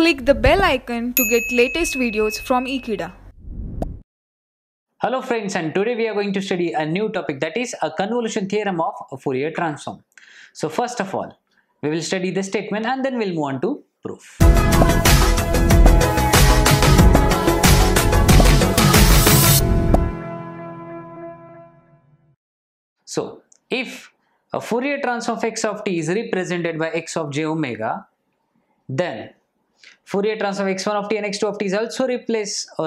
Click the bell icon to get latest videos from Ekeeda. Hello friends, and today we are going to study a new topic, that is a convolution theorem of Fourier transform. So first of all, we will study the statement and then we'll move on to proof. So if a Fourier transform of x of t is represented by x of j omega, then Fourier transform of x1 of t and x2 of t is also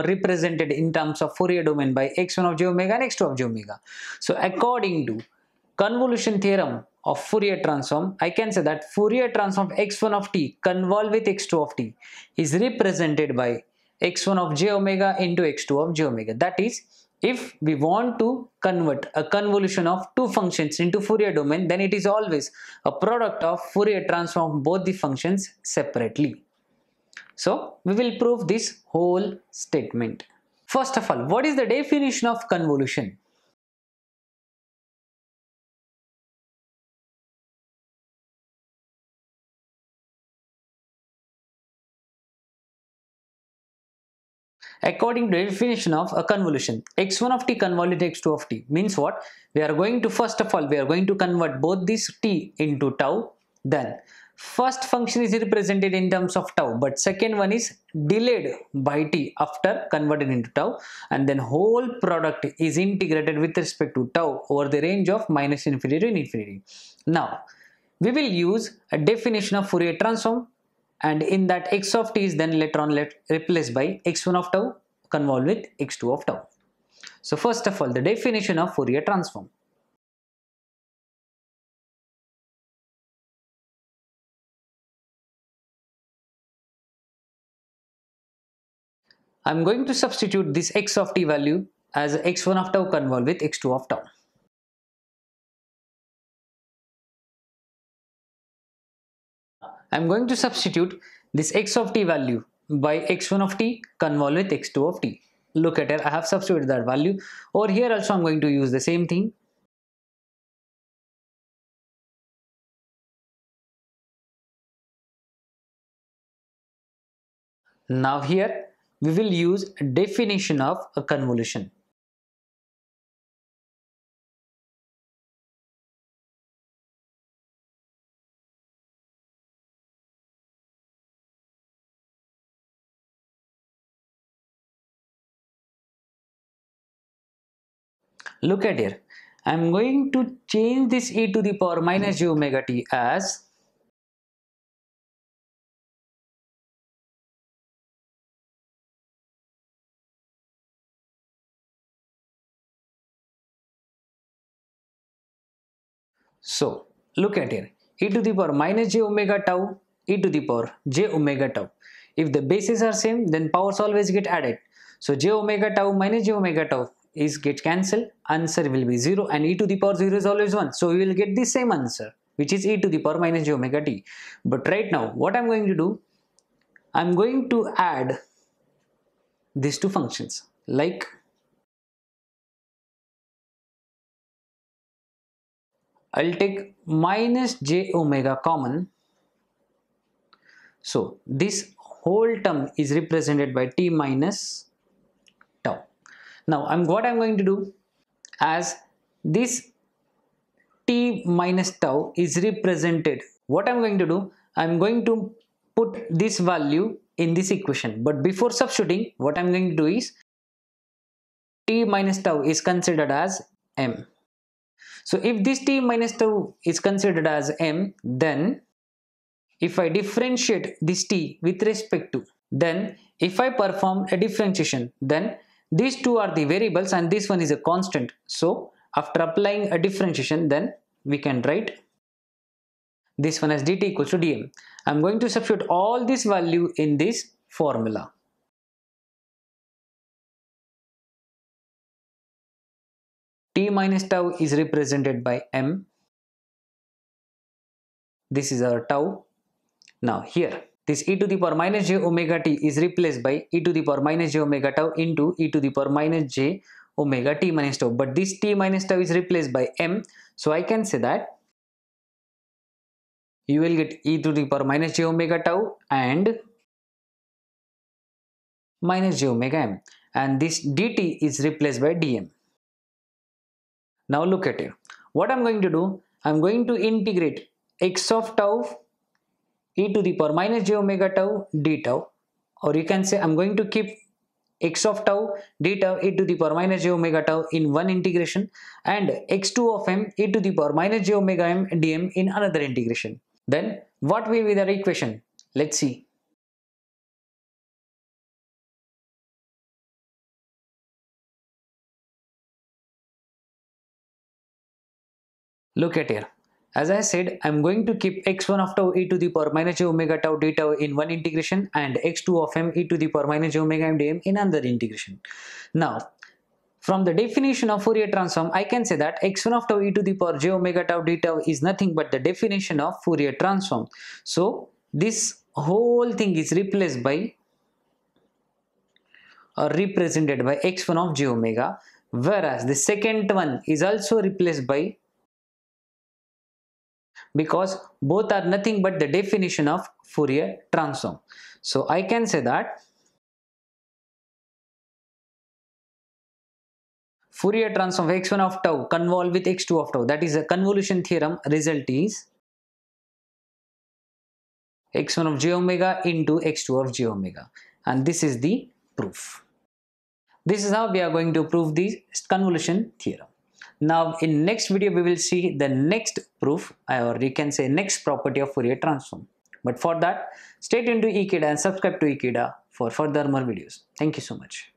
represented in terms of Fourier domain by x1 of j omega and x2 of j omega. So according to convolution theorem of Fourier transform, I can say that Fourier transform of x1 of t convolved with x2 of t is represented by x1 of j omega into x2 of j omega. That is, if we want to convert a convolution of two functions into Fourier domain, then it is always a product of Fourier transform of both the functions separately. So we will prove this whole statement. First of all, what is the definition of convolution? According to the definition of a convolution, x1 of t convolved with x2 of t means what? First of all, we are going to convert both these t into tau. Then first function is represented in terms of tau, but second one is delayed by t after converted into tau, and then whole product is integrated with respect to tau over the range of minus infinity to infinity. Now we will use a definition of Fourier transform, and in that x of t is then later on replaced by x1 of tau convolved with x2 of tau. So first of all, the definition of Fourier transform. I am going to substitute this x of t value as x1 of tau convolved with x2 of tau. I am going to substitute this x of t value by x1 of t convolved with x2 of t. Look at here, I have substituted that value. Or here also I am going to use the same thing. Now here we will use a definition of a convolution. Look at here, I am going to change this e to the power minus j omega t as so. Look at here, e to the power minus j omega tau, e to the power j omega tau. If the bases are same, then powers always get added. So j omega tau minus j omega tau is get cancelled, answer will be 0, and e to the power 0 is always 1. So we will get the same answer, which is e to the power minus j omega t. But right now what I am going to do, I am going to add these two functions like I'll take minus j omega common. So this whole term is represented by t minus tau. Now what I'm going to do, as this t minus tau is represented, what I'm going to do, I'm going to put this value in this equation. But before substituting, what I'm going to do is t minus tau is considered as m. So if this t minus tau is considered as m, then if I differentiate this t with respect to, then if I perform a differentiation, then these two are the variables and this one is a constant. So after applying a differentiation, then we can write this one as dt equals to dm. I am going to substitute all this value in this formula. T minus tau is represented by m. This is our tau. Now here, this e to the power minus j omega t is replaced by e to the power minus j omega tau into e to the power minus j omega t minus tau. But this t minus tau is replaced by m. So I can say that you will get e to the power minus j omega tau and minus j omega m, and this dt is replaced by dm. Now look at here. What I'm going to do, I'm going to integrate x of tau e to the power minus j omega tau d tau, or you can say I'm going to keep x of tau d tau e to the power minus j omega tau in one integration and x2 of m e to the power minus j omega m dm in another integration. Then what will be the equation? Let's see. Look at here. As I said, I'm going to keep x1 of tau e to the power minus j omega tau d tau in one integration and x2 of m e to the power minus j omega m dm in another integration. Now, from the definition of Fourier transform, I can say that x1 of tau e to the power j omega tau d tau is nothing but the definition of Fourier transform. So, this whole thing is replaced by or represented by x1 of j omega, whereas the second one is also replaced by, because both are nothing but the definition of Fourier transform. So I can say that Fourier transform of x1 of tau convolved with x2 of tau, that is a convolution theorem, result is x1 of j omega into x2 of j omega, and this is the proof. This is how we are going to prove the convolution theorem. Now in next video we will see the next proof, or you can say next property of Fourier transform. But for that, stay tuned to Ekeeda and subscribe to Ekeeda for further more videos. Thank you so much.